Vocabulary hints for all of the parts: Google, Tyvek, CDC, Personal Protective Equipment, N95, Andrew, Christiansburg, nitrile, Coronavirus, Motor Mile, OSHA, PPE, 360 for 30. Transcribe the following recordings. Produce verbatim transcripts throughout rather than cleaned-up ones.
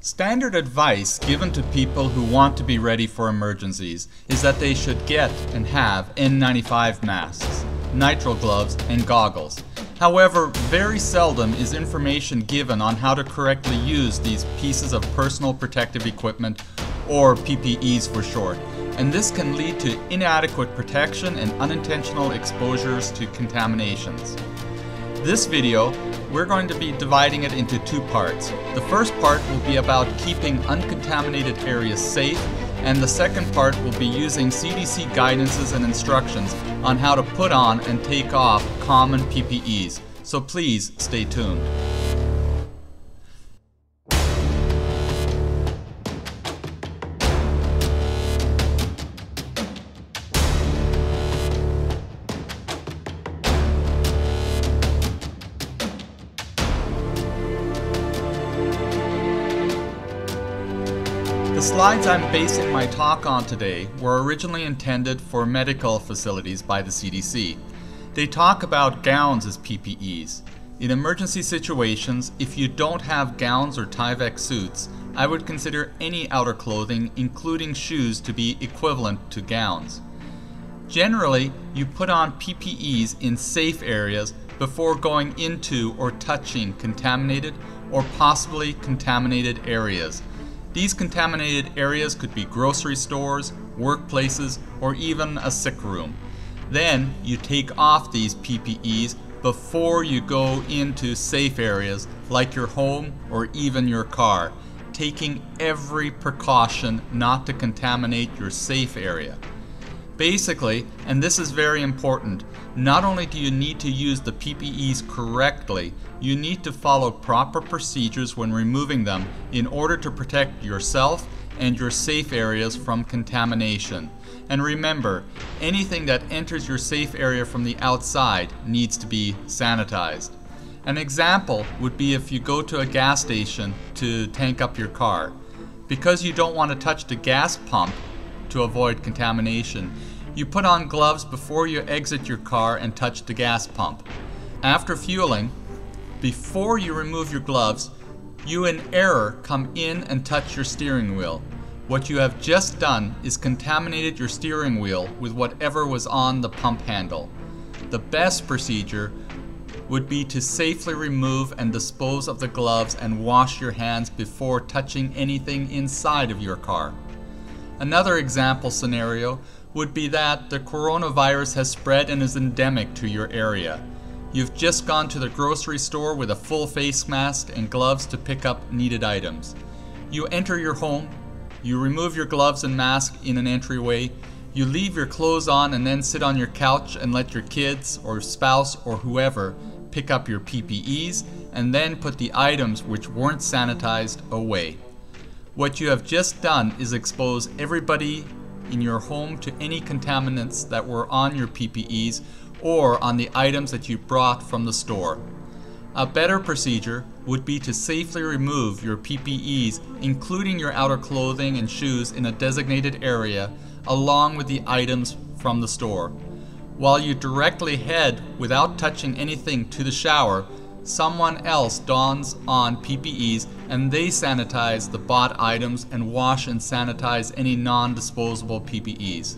Standard advice given to people who want to be ready for emergencies is that they should get and have N ninety-five masks, nitrile gloves, and goggles. However, very seldom is information given on how to correctly use these pieces of personal protective equipment, or P P Es for short, and this can lead to inadequate protection and unintentional exposures to contaminations. This video, we're going to be dividing it into two parts. The first part will be about keeping uncontaminated areas safe, and the second part will be using C D C guidances and instructions on how to put on and take off common P P Es. So please stay tuned. The slides I'm basing my talk on today were originally intended for medical facilities by the C D C. They talk about gowns as P P Es. In emergency situations, if you don't have gowns or Tyvek suits, I would consider any outer clothing, including shoes, to be equivalent to gowns. Generally, you put on P P Es in safe areas before going into or touching contaminated or possibly contaminated areas. These contaminated areas could be grocery stores, workplaces, or even a sick room. Then you take off these P P Es before you go into safe areas like your home or even your car, taking every precaution not to contaminate your safe area. Basically, and this is very important, not only do you need to use the P P Es correctly, you need to follow proper procedures when removing them in order to protect yourself and your safe areas from contamination. And remember, anything that enters your safe area from the outside needs to be sanitized. An example would be if you go to a gas station to tank up your car. Because you don't want to touch the gas pump to avoid contamination, you put on gloves before you exit your car and touch the gas pump. After fueling, before you remove your gloves, you in error come in and touch your steering wheel. What you have just done is contaminated your steering wheel with whatever was on the pump handle. The best procedure would be to safely remove and dispose of the gloves and wash your hands before touching anything inside of your car. Another example scenario would be that the coronavirus has spread and is endemic to your area. You've just gone to the grocery store with a full face mask and gloves to pick up needed items. You enter your home, you remove your gloves and mask in an entryway, you leave your clothes on and then sit on your couch and let your kids or spouse or whoever pick up your P P Es and then put the items which weren't sanitized away. What you have just done is expose everybody in your home to any contaminants that were on your P P Es or on the items that you brought from the store. A better procedure would be to safely remove your P P Es, including your outer clothing and shoes, in a designated area along with the items from the store. While you directly head without touching anything to the shower, someone else dons on P P Es and they sanitize the bought items and wash and sanitize any non-disposable P P Es.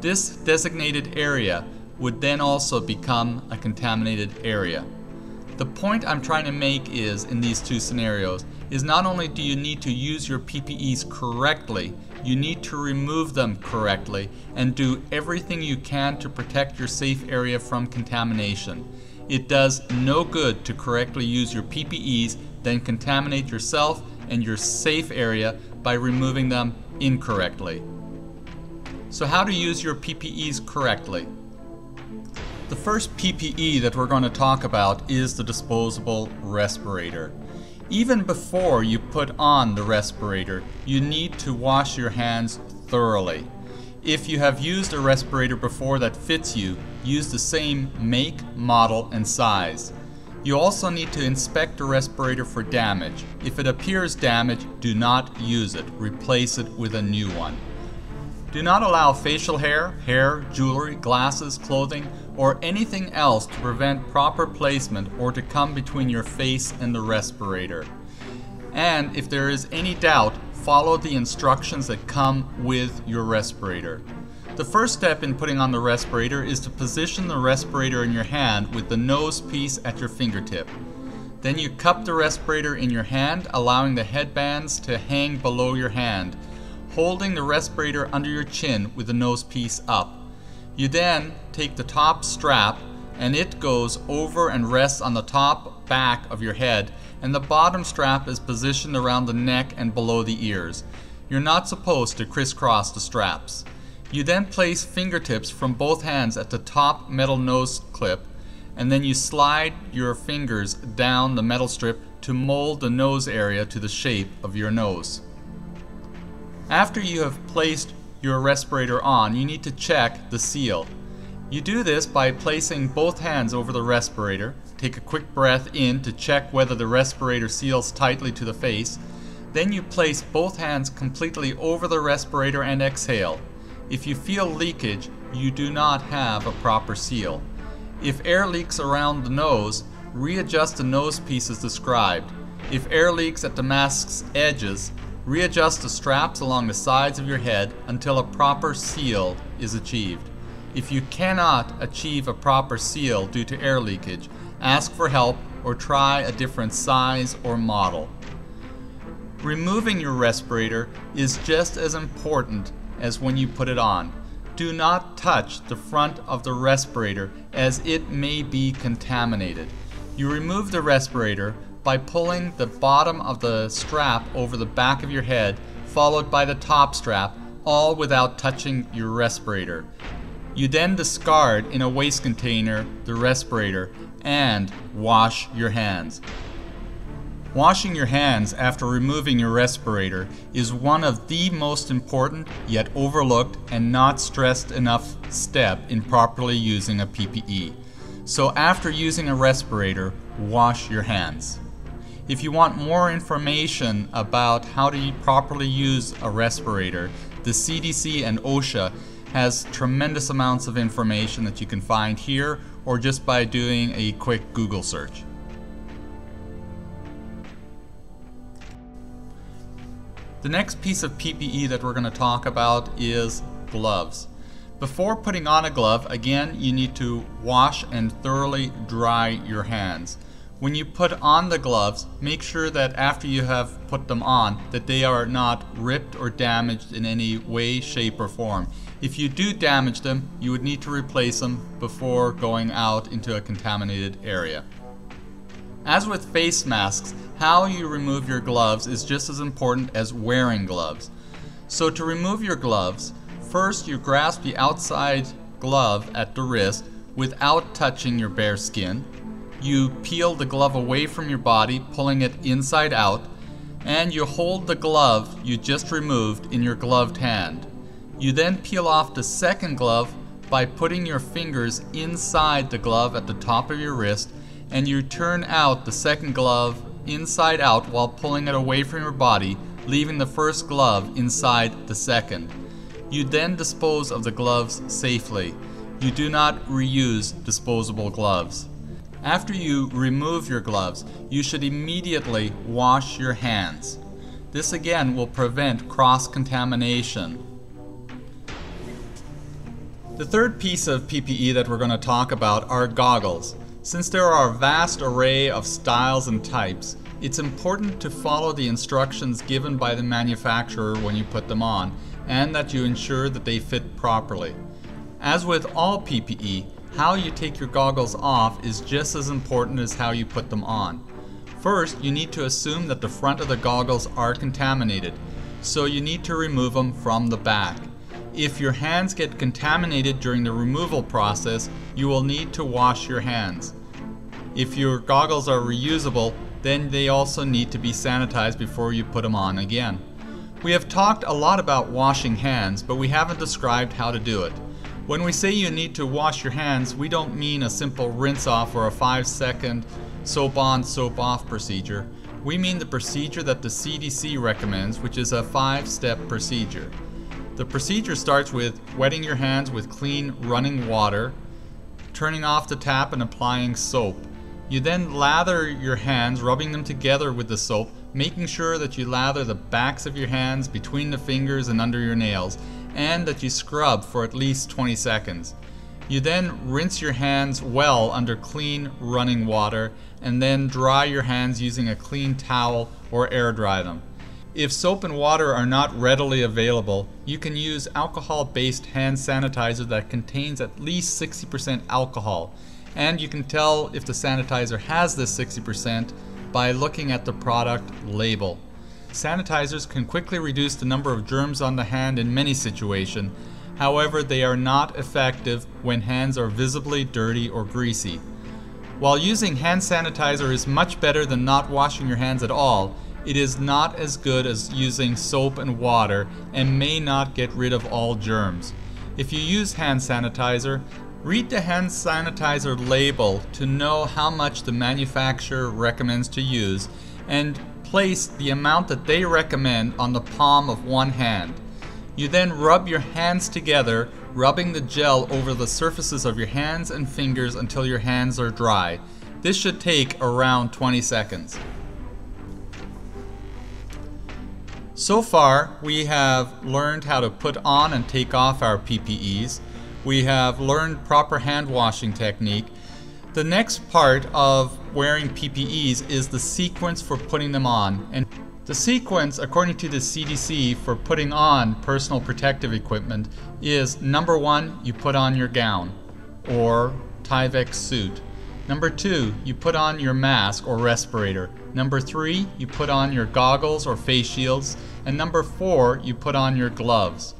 This designated area would then also become a contaminated area. The point I'm trying to make is, in these two scenarios, is not only do you need to use your P P Es correctly, you need to remove them correctly and do everything you can to protect your safe area from contamination. It does no good to correctly use your P P Es, then contaminate yourself and your safe area by removing them incorrectly. So how to use your P P Es correctly? The first P P E that we're going to talk about is the disposable respirator. Even before you put on the respirator, you need to wash your hands thoroughly. If you have used a respirator before that fits you, use the same make, model, and size. You also need to inspect a respirator for damage. If it appears damaged, do not use it. Replace it with a new one. Do not allow facial hair, hair, jewelry, glasses, clothing, or anything else to prevent proper placement or to come between your face and the respirator. And if there is any doubt, follow the instructions that come with your respirator. The first step in putting on the respirator is to position the respirator in your hand with the nose piece at your fingertip. Then you cup the respirator in your hand, allowing the headbands to hang below your hand, holding the respirator under your chin with the nose piece up. You then take the top strap and it goes over and rests on the top back of your head, and the bottom strap is positioned around the neck and below the ears. You're not supposed to crisscross the straps. You then place fingertips from both hands at the top metal nose clip, and then you slide your fingers down the metal strip to mold the nose area to the shape of your nose. After you have placed your respirator on, you need to check the seal. You do this by placing both hands over the respirator. Take a quick breath in to check whether the respirator seals tightly to the face. Then you place both hands completely over the respirator and exhale. If you feel leakage, you do not have a proper seal. If air leaks around the nose, readjust the nose piece as described. If air leaks at the mask's edges, readjust the straps along the sides of your head until a proper seal is achieved. If you cannot achieve a proper seal due to air leakage, ask for help or try a different size or model. Removing your respirator is just as important as when you put it on. Do not touch the front of the respirator as it may be contaminated. You remove the respirator by pulling the bottom of the strap over the back of your head, followed by the top strap, all without touching your respirator. You then discard in a waste container the respirator and wash your hands. Washing your hands after removing your respirator is one of the most important, yet overlooked and not stressed enough step in properly using a P P E. So after using a respirator, wash your hands. If you want more information about how to properly use a respirator, the C D C and OSHA has tremendous amounts of information that you can find here or just by doing a quick Google search. The next piece of P P E that we're going to talk about is gloves. Before putting on a glove, again, you need to wash and thoroughly dry your hands. When you put on the gloves, make sure that after you have put them on, that they are not ripped or damaged in any way, shape, or form. If you do damage them, you would need to replace them before going out into a contaminated area. As with face masks, how you remove your gloves is just as important as wearing gloves. So to remove your gloves, first you grasp the outside glove at the wrist without touching your bare skin. You peel the glove away from your body, pulling it inside out, and you hold the glove you just removed in your gloved hand. You then peel off the second glove by putting your fingers inside the glove at the top of your wrist, and you turn out the second glove inside out while pulling it away from your body, leaving the first glove inside the second. You then dispose of the gloves safely. You do not reuse disposable gloves. After you remove your gloves, you should immediately wash your hands. This again will prevent cross-contamination. The third piece of P P E that we're going to talk about are goggles. Since there are a vast array of styles and types, it's important to follow the instructions given by the manufacturer when you put them on, and that you ensure that they fit properly. As with all P P E, how you take your goggles off is just as important as how you put them on. First, you need to assume that the front of the goggles are contaminated, so you need to remove them from the back. If your hands get contaminated during the removal process, you will need to wash your hands. If your goggles are reusable, then they also need to be sanitized before you put them on again. We have talked a lot about washing hands, but we haven't described how to do it. When we say you need to wash your hands, we don't mean a simple rinse off or a five second soap on, soap off procedure. We mean the procedure that the C D C recommends, which is a five step procedure. The procedure starts with wetting your hands with clean running water, turning off the tap and applying soap. You then lather your hands, rubbing them together with the soap, making sure that you lather the backs of your hands, between the fingers and under your nails, and that you scrub for at least twenty seconds. You then rinse your hands well under clean running water, and then dry your hands using a clean towel or air dry them. If soap and water are not readily available, you can use alcohol-based hand sanitizer that contains at least sixty percent alcohol. And you can tell if the sanitizer has this sixty percent by looking at the product label. Sanitizers can quickly reduce the number of germs on the hand in many situations. However, they are not effective when hands are visibly dirty or greasy. While using hand sanitizer is much better than not washing your hands at all, it is not as good as using soap and water and may not get rid of all germs. If you use hand sanitizer, read the hand sanitizer label to know how much the manufacturer recommends to use, and place the amount that they recommend on the palm of one hand. You then rub your hands together, rubbing the gel over the surfaces of your hands and fingers until your hands are dry. This should take around twenty seconds. So far, we have learned how to put on and take off our P P Es. We have learned proper hand washing technique. The next part of wearing P P Es is the sequence for putting them on. And the sequence, according to the C D C, for putting on personal protective equipment is: number one, you put on your gown or Tyvek suit. Number two, you put on your mask or respirator. Number three, you put on your goggles or face shields, and number four, you put on your gloves.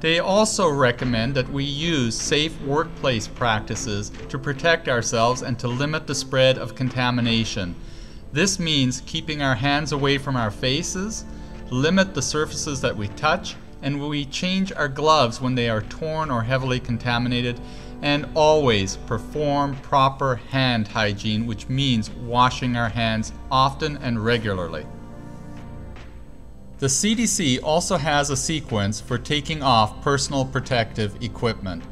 They also recommend that we use safe workplace practices to protect ourselves and to limit the spread of contamination. This means keeping our hands away from our faces, limit the surfaces that we touch, and we change our gloves when they are torn or heavily contaminated, and always perform proper hand hygiene, which means washing our hands often and regularly. The C D C also has a sequence for taking off personal protective equipment.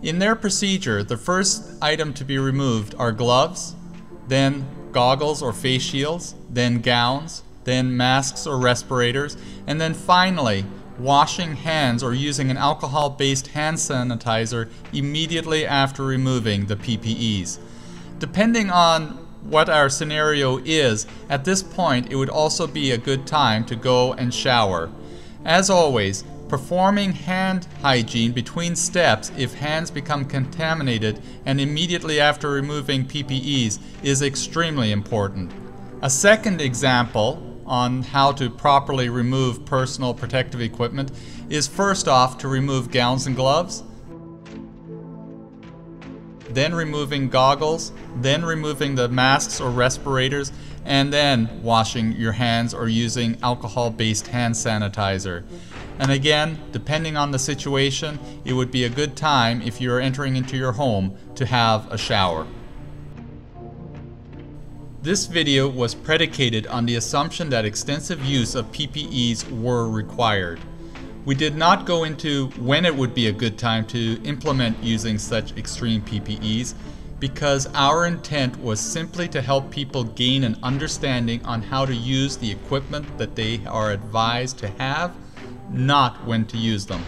In their procedure, the first item to be removed are gloves, then goggles or face shields, then gowns, then masks or respirators, and then finally washing hands or using an alcohol-based hand sanitizer immediately after removing the P P Es. Depending on what our scenario is, at this point it would also be a good time to go and shower. As always, performing hand hygiene between steps if hands become contaminated and immediately after removing P P Es is extremely important. A second example on how to properly remove personal protective equipment is, first off, to remove gowns and gloves, then removing goggles, then removing the masks or respirators, and then washing your hands or using alcohol-based hand sanitizer. And again, depending on the situation, it would be a good time if you're entering into your home to have a shower. This video was predicated on the assumption that extensive use of P P Es were required. We did not go into when it would be a good time to implement using such extreme P P Es, because our intent was simply to help people gain an understanding on how to use the equipment that they are advised to have, not when to use them.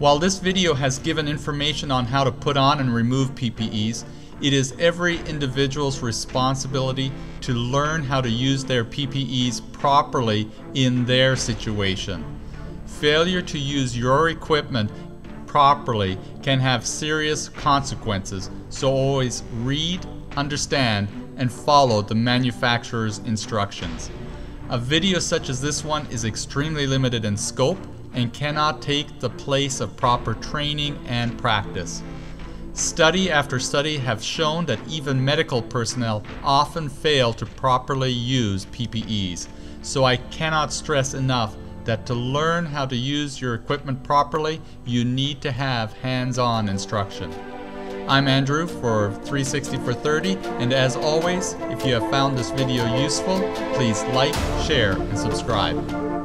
While this video has given information on how to put on and remove P P Es, it is every individual's responsibility to learn how to use their P P Es properly in their situation. Failure to use your equipment properly can have serious consequences, so always read, understand, and follow the manufacturer's instructions. A video such as this one is extremely limited in scope and cannot take the place of proper training and practice. Study after study have shown that even medical personnel often fail to properly use P P Es. So I cannot stress enough that to learn how to use your equipment properly, you need to have hands-on instruction. I'm Andrew for three sixty for thirty, and as always, if you have found this video useful, please like, share, and subscribe.